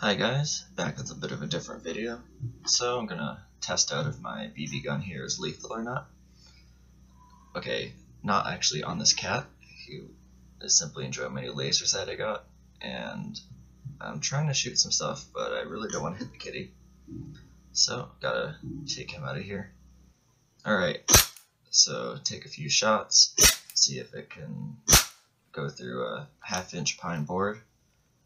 Hi guys, back with a bit of a different video. So I'm gonna test out if my BB gun here is lethal or not. Okay, not actually on this cat. He is simply enjoying my new lasers that I got, and I'm trying to shoot some stuff, but I really don't want to hit the kitty. So gotta take him out of here. Alright, so take a few shots, see if it can go through a half-inch pine board.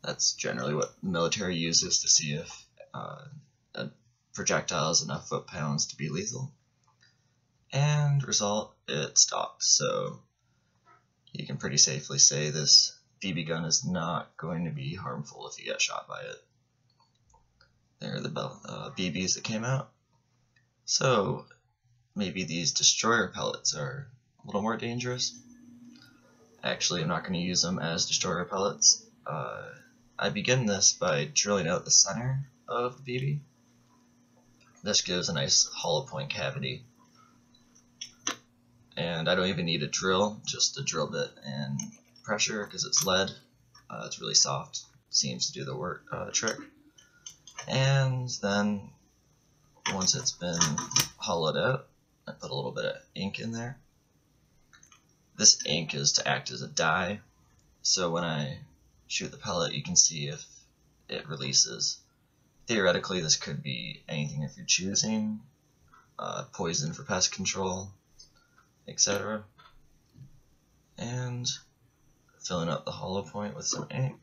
That's generally what the military uses to see if a projectile has enough foot-pounds to be lethal. And result, it stopped. So you can pretty safely say this BB gun is not going to be harmful if you get shot by it. There are the BBs that came out. So maybe these destroyer pellets are a little more dangerous. Actually, I'm not going to use them as destroyer pellets. I begin this by drilling out the center of the BB. This gives a nice hollow point cavity. And I don't even need a drill, just a drill bit and pressure, because it's lead. It's really soft, seems to do the work trick. And then once it's been hollowed out, I put a little bit of ink in there. This ink is to act as a dye, so when I shoot the pellet, you can see if it releases. Theoretically, this could be anything if you're choosing, poison for pest control, etc. And filling up the hollow point with some ink.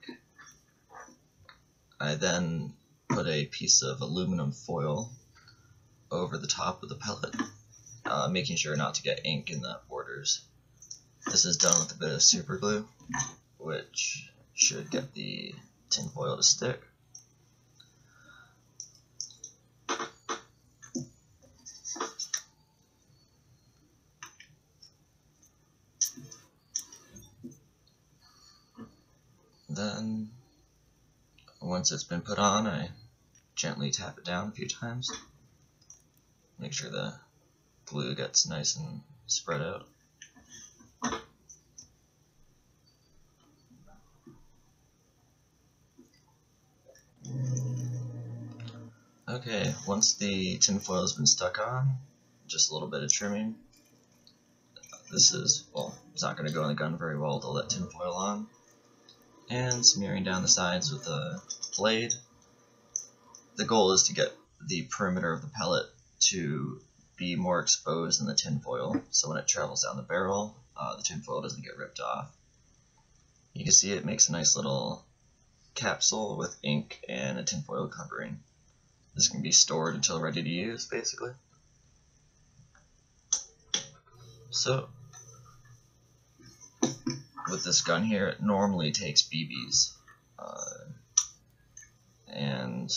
I then put a piece of aluminum foil over the top of the pellet, making sure not to get ink in the borders. This is done with a bit of super glue, which should get the tin foil to stick. Then, once it's been put on, I gently tap it down a few times. Make sure the glue gets nice and spread out. Okay, once the tin foil has been stuck on, just a little bit of trimming. This is, well, it's not going to go in the gun very well with all that tin foil on. And smearing down the sides with a blade. The goal is to get the perimeter of the pellet to be more exposed than the tin foil, so when it travels down the barrel, the tin foil doesn't get ripped off. You can see it makes a nice little capsule with ink and a tin foil covering. This can be stored until ready to use, basically. So, with this gun here, it normally takes BBs. And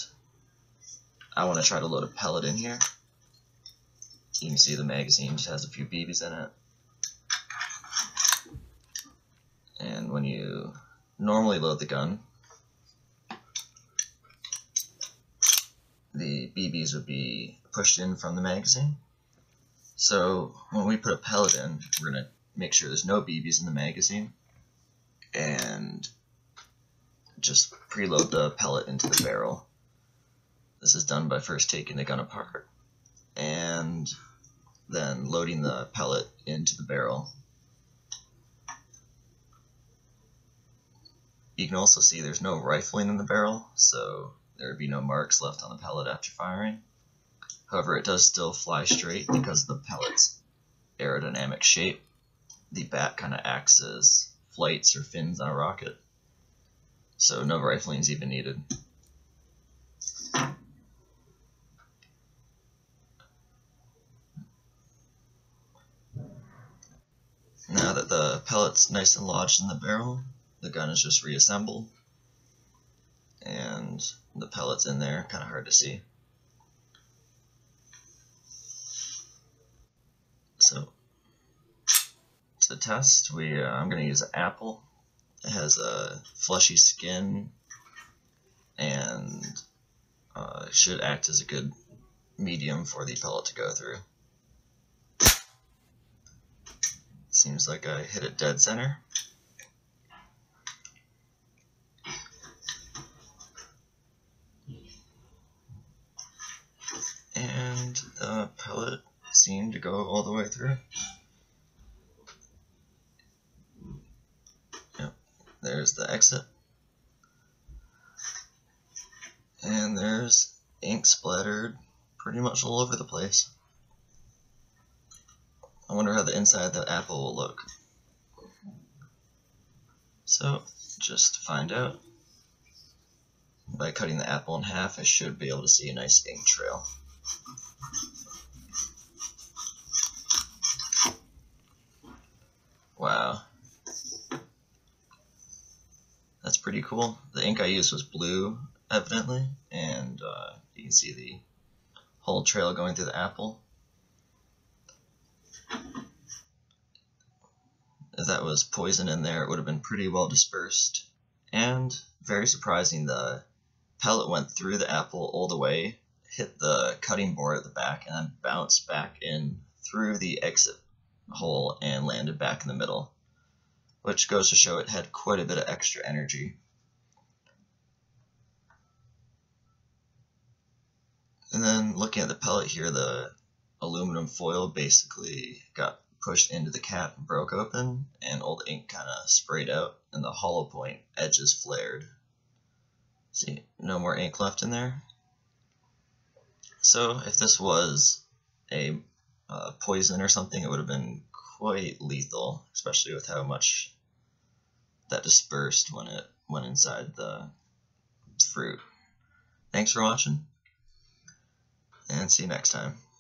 I want to try to load a pellet in here. You can see the magazine just has a few BBs in it. And when you normally load the gun, the BBs would be pushed in from the magazine. So when we put a pellet in, we're going to make sure there's no BBs in the magazine and just preload the pellet into the barrel. This is done by first taking the gun apart and then loading the pellet into the barrel. You can also see there's no rifling in the barrel, so there would be no marks left on the pellet after firing. However, it does still fly straight because of the pellet's aerodynamic shape. The bat kind of acts as flights or fins on a rocket, so no rifling is even needed. Now that the pellet's nice and lodged in the barrel, the gun is just reassembled. And the pellets in there, kind of hard to see. So to test, I'm going to use an apple. It has a fleshy skin and should act as a good medium for the pellet to go through. Seems like I hit it dead center. pellet seam to go all the way through. Yep, there's the exit. And there's ink splattered pretty much all over the place. I wonder how the inside of the apple will look. So, just to find out, by cutting the apple in half, I should be able to see a nice ink trail. Wow. That's pretty cool. The ink I used was blue, evidently, and you can see the whole trail going through the apple. If that was poison in there, it would have been pretty well dispersed. And very surprising, the pellet went through the apple all the way, hit the cutting board at the back, and then bounced back in through the exit hole and landed back in the middle, which goes to show it had quite a bit of extra energy. And then looking at the pellet here, the aluminum foil basically got pushed into the cap and broke open, and all the ink kind of sprayed out, and the hollow point edges flared. See, no more ink left in there. So if this was a poison or something, it would have been quite lethal, especially with how much that dispersed when it went inside the fruit. Thanks for watching, and see you next time.